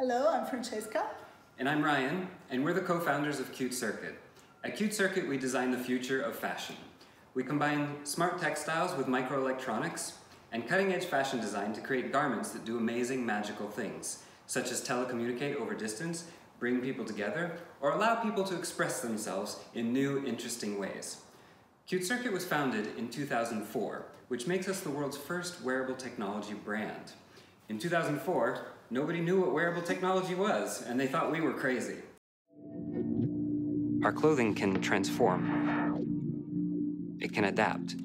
Hello, I'm Francesca. And I'm Ryan, and we're the co-founders of Cute Circuit. At Cute Circuit, we design the future of fashion. We combine smart textiles with microelectronics and cutting-edge fashion design to create garments that do amazing, magical things, such as telecommunicate over distance, bring people together, or allow people to express themselves in new, interesting ways. Cute Circuit was founded in 2004, which makes us the world's first wearable technology brand. In 2004, nobody knew what wearable technology was, and they thought we were crazy. Our clothing can transform. It can adapt.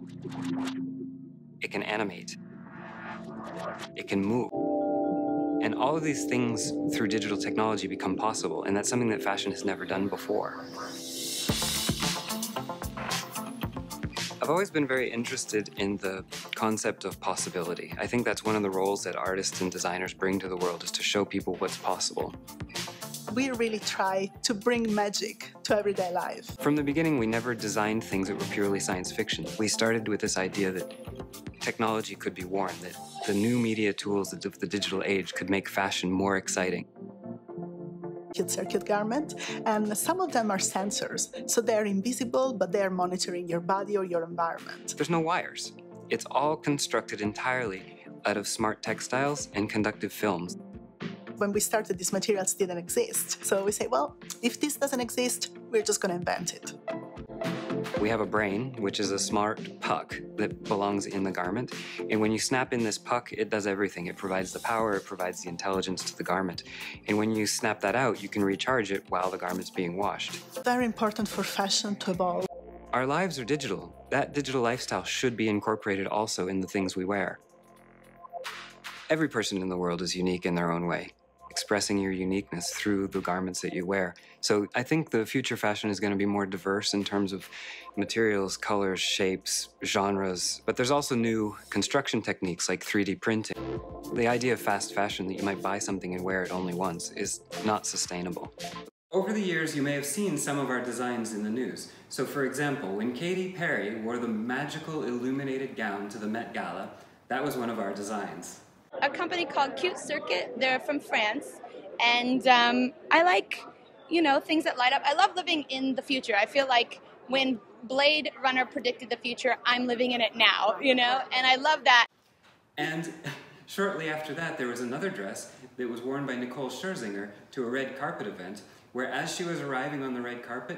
It can animate. It can move. And all of these things through digital technology become possible, and that's something that fashion has never done before. I've always been very interested in the concept of possibility. I think that's one of the roles that artists and designers bring to the world, is to show people what's possible. We really try to bring magic to everyday life. From the beginning, we never designed things that were purely science fiction. We started with this idea that technology could be worn, that the new media tools of the digital age could make fashion more exciting. Cute Circuit garment, and some of them are sensors, so they're invisible, but they're monitoring your body or your environment. There's no wires. It's all constructed entirely out of smart textiles and conductive films. When we started, these materials didn't exist, so we say, well, if this doesn't exist, we're just going to invent it. We have a brain, which is a smart puck that belongs in the garment. And when you snap in this puck, it does everything. It provides the power, it provides the intelligence to the garment. And when you snap that out, you can recharge it while the garment's being washed. Very important for fashion to evolve. Our lives are digital. That digital lifestyle should be incorporated also in the things we wear. Every person in the world is unique in their own way, expressing your uniqueness through the garments that you wear. So I think the future fashion is going to be more diverse in terms of materials, colors, shapes, genres. But there's also new construction techniques like 3D printing. The idea of fast fashion, that you might buy something and wear it only once, is not sustainable. Over the years, you may have seen some of our designs in the news. So for example, when Katy Perry wore the magical illuminated gown to the Met Gala, that was one of our designs. A company called Cute Circuit. They're from France, and I like, you know, things that light up. I love living in the future. I feel like when Blade Runner predicted the future, I'm living in it now, you know, and I love that. And shortly after that, there was another dress that was worn by Nicole Scherzinger to a red carpet event, where as she was arriving on the red carpet,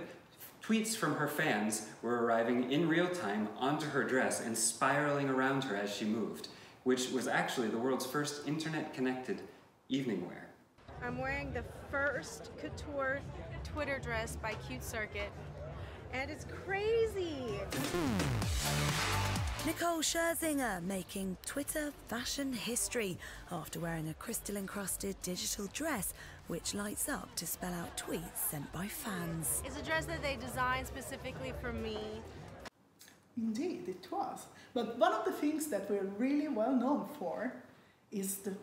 tweets from her fans were arriving in real time onto her dress and spiraling around her as she moved, which was actually the world's first internet-connected evening wear. I'm wearing the first couture Twitter dress by Cute Circuit, and it's crazy! Nicole Scherzinger making Twitter fashion history after wearing a crystal-encrusted digital dress which lights up to spell out tweets sent by fans. It's a dress that they designed specifically for me. Indeed, it was. But one of the things that we're really well known for is the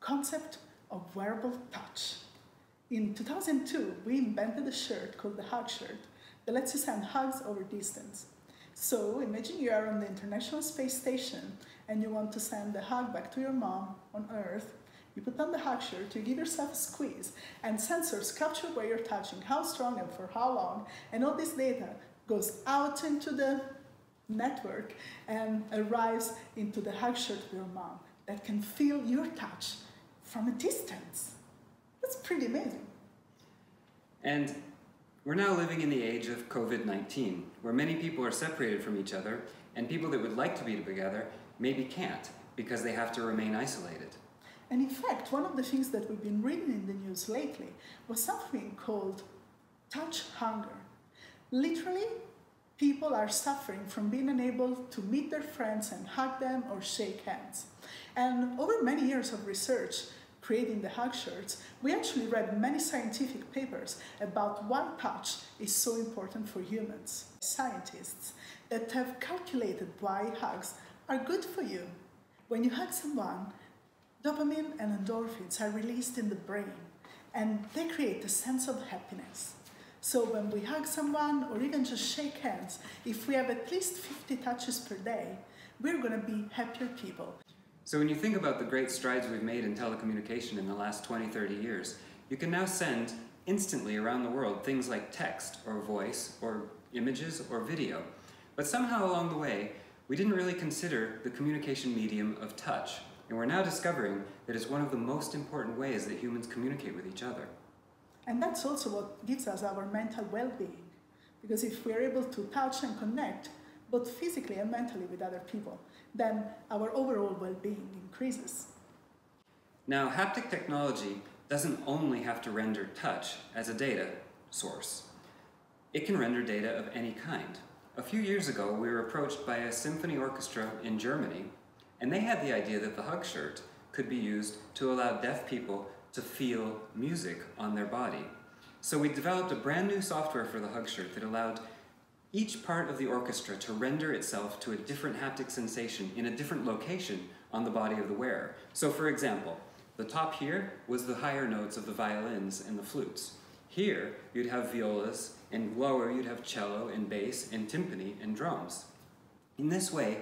concept of wearable touch. In 2002, we invented a shirt called the Hug Shirt that lets you send hugs over distance. So imagine you are on the International Space Station and you want to send a hug back to your mom on Earth. You put on the Hug Shirt, you give yourself a squeeze, and sensors capture where you're touching, how strong and for how long, and all this data goes out into the network and arrives into the Hug Shirt of your mom that can feel your touch from a distance. That's pretty amazing. And we're now living in the age of COVID-19, where many people are separated from each other, and people that would like to be together maybe can't because they have to remain isolated. And in fact, one of the things that we've been reading in the news lately was something called touch hunger. Literally, people are suffering from being unable to meet their friends and hug them or shake hands. And over many years of research creating the Hug Shirts, we actually read many scientific papers about why touch is so important for humans. Scientists that have calculated why hugs are good for you. When you hug someone, dopamine and endorphins are released in the brain, and they create a sense of happiness. So when we hug someone or even just shake hands, if we have at least 50 touches per day, we're going to be happier people. So when you think about the great strides we've made in telecommunication in the last 20-30 years, you can now send instantly around the world things like text or voice or images or video. But somehow along the way, we didn't really consider the communication medium of touch, and we're now discovering that it's one of the most important ways that humans communicate with each other. And that's also what gives us our mental well-being, because if we're able to touch and connect, both physically and mentally with other people, then our overall well-being increases. Now, haptic technology doesn't only have to render touch as a data source. It can render data of any kind. A few years ago, we were approached by a symphony orchestra in Germany, and they had the idea that the Hug Shirt could be used to allow deaf people to feel music on their body. So we developed a brand new software for the Hug Shirt that allowed each part of the orchestra to render itself to a different haptic sensation in a different location on the body of the wearer. So for example, the top here was the higher notes of the violins and the flutes. Here, you'd have violas, and lower you'd have cello and bass and timpani and drums. In this way,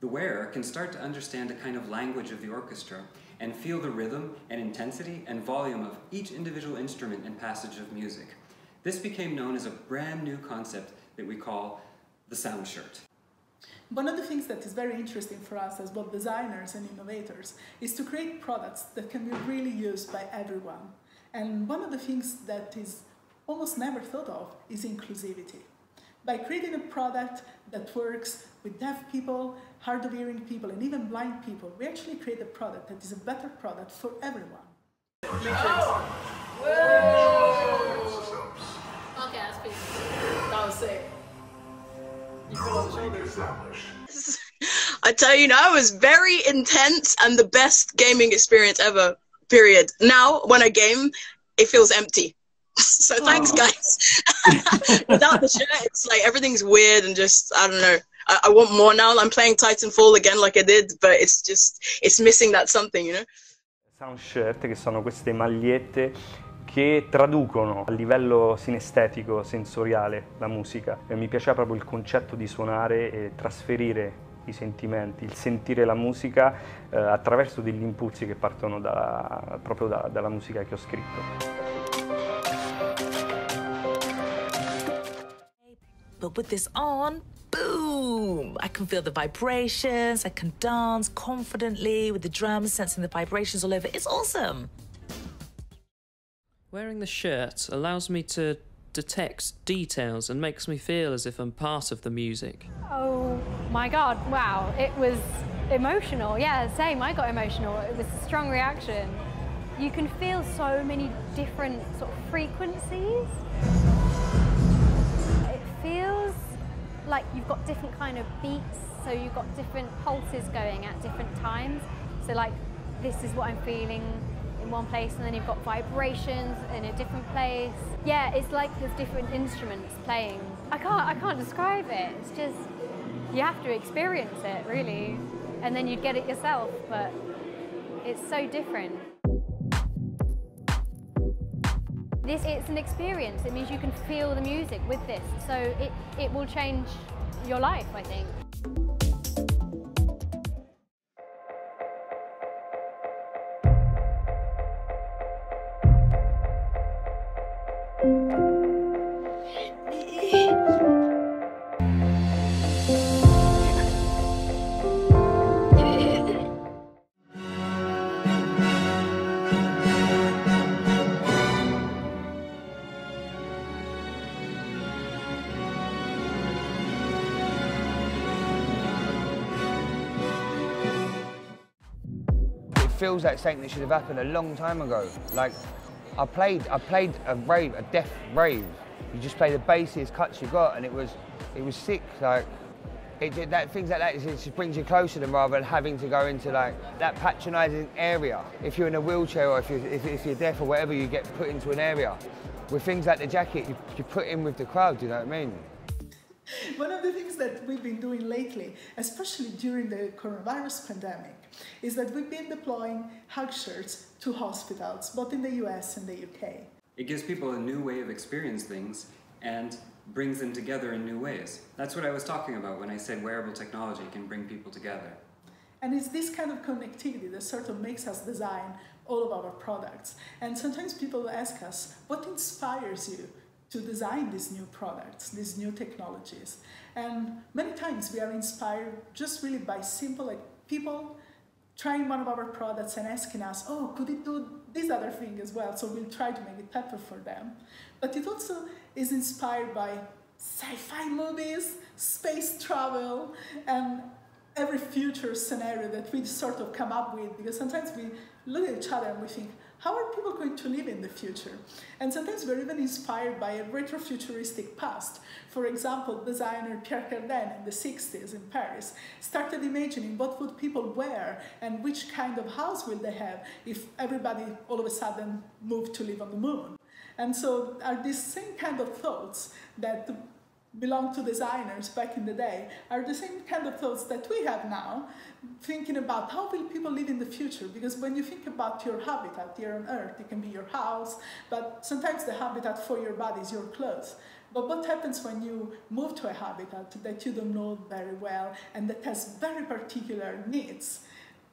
the wearer can start to understand a kind of language of the orchestra and feel the rhythm and intensity and volume of each individual instrument and passage of music. This became known as a brand new concept that we call the Sound Shirt. One of the things that is very interesting for us as both designers and innovators is to create products that can be really used by everyone. And one of the things that is almost never thought of is inclusivity. By creating a product that works with deaf people, hard of hearing people, and even blind people, we actually create a product that is a better product for everyone. Oh. Okay, that's beautiful. That was sick. I tell you now, it was very intense and the best gaming experience ever, period. Now, when I game, it feels empty. So thanks, guys. Without the shirt, it's like everything's weird and just, I don't know. I want more now. I'm playing Titanfall again like I did, but it's just, it's missing that something, you know? Sound Shirt, che sono queste magliette che traducono a livello sinestetico, sensoriale, la musica. E mi piaceva proprio il concetto di suonare e trasferire i sentimenti, il sentire la musica attraverso degli impulsi che partono proprio dalla musica che ho scritto. But with this on, boom! I can feel the vibrations, I can dance confidently with the drums, sensing the vibrations all over. It's awesome! Wearing the shirt allows me to detect details and makes me feel as if I'm part of the music. Oh my god, wow, it was emotional. Yeah, same, I got emotional. It was a strong reaction. You can feel so many different sort of frequencies. Feels like you've got different kind of beats, so you've got different pulses going at different times. So like, this is what I'm feeling in one place, and then you've got vibrations in a different place. Yeah, it's like there's different instruments playing. I can't describe it. It's just, you have to experience it, really. And then you'd get it yourself, but it's so different. It's an experience. It means you can feel the music with this, so it will change your life, I think. Feels like something that should have happened a long time ago. Like, I played a rave, a deaf rave. You just play the bassiest cuts you got, and it was sick. Like, things like that, it just brings you closer to them rather than having to go into like that patronising area. If you're in a wheelchair or if you're deaf or whatever, you get put into an area. With things like the jacket, you're put in with the crowd. Do you know what I mean? One of the things that we've been doing lately, especially during the coronavirus pandemic, is that we've been deploying Hug Shirts to hospitals, both in the US and the UK. It gives people a new way of experiencing things and brings them together in new ways. That's what I was talking about when I said wearable technology can bring people together. And it's this kind of connectivity that sort of makes us design all of our products. And sometimes people ask us, what inspires you to design these new products, these new technologies? And many times we are inspired just really by simple, like people trying one of our products and asking us, oh, could it do this other thing as well? So we'll try to make it better for them. But it also is inspired by sci-fi movies, space travel, and every future scenario that we sort of come up with, because sometimes we look at each other and we think, how are people going to live in the future? And sometimes we're even inspired by a retrofuturistic past. For example, designer Pierre Cardin in the 60s in Paris started imagining what would people wear and which kind of house will they have if everybody all of a sudden moved to live on the moon. And so are these same kind of thoughts that belong to designers back in the day are the same kind of thoughts that we have now, thinking about how will people live in the future? Because when you think about your habitat here on Earth, it can be your house, but sometimes the habitat for your body is your clothes. But what happens when you move to a habitat that you don't know very well and that has very particular needs,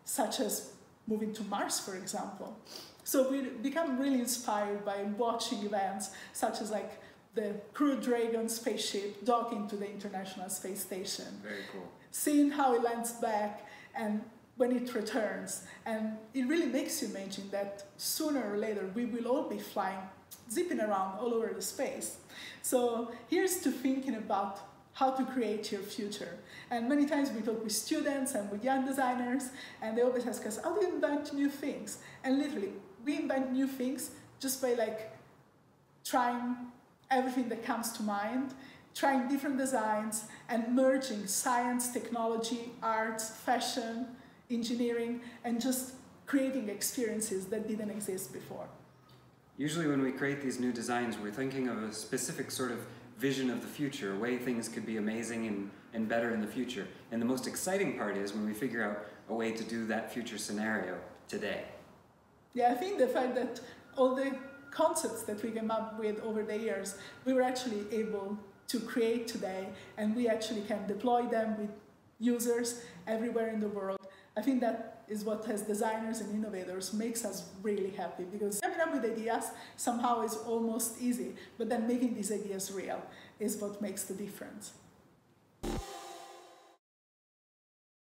such as moving to Mars, for example? So we become really inspired by watching events such as like the Crew Dragon spaceship docking to the International Space Station. Very cool. Seeing how it lands back and when it returns. And it really makes you imagine that sooner or later we will all be flying, zipping around all over the space. So here's to thinking about how to create your future. And many times we talk with students and with young designers, and they always ask us, how do you invent new things? And literally, we invent new things just by like trying everything that comes to mind, trying different designs and merging science, technology, arts, fashion, engineering, and just creating experiences that didn't exist before. Usually when we create these new designs, we're thinking of a specific sort of vision of the future, a way things could be amazing and better in the future. And the most exciting part is when we figure out a way to do that future scenario today. Yeah, I think the fact that all the concepts that we came up with over the years, we were actually able to create today, and we actually can deploy them with users everywhere in the world. I think that is what, as designers and innovators, makes us really happy, because coming up with ideas somehow is almost easy, but then making these ideas real is what makes the difference.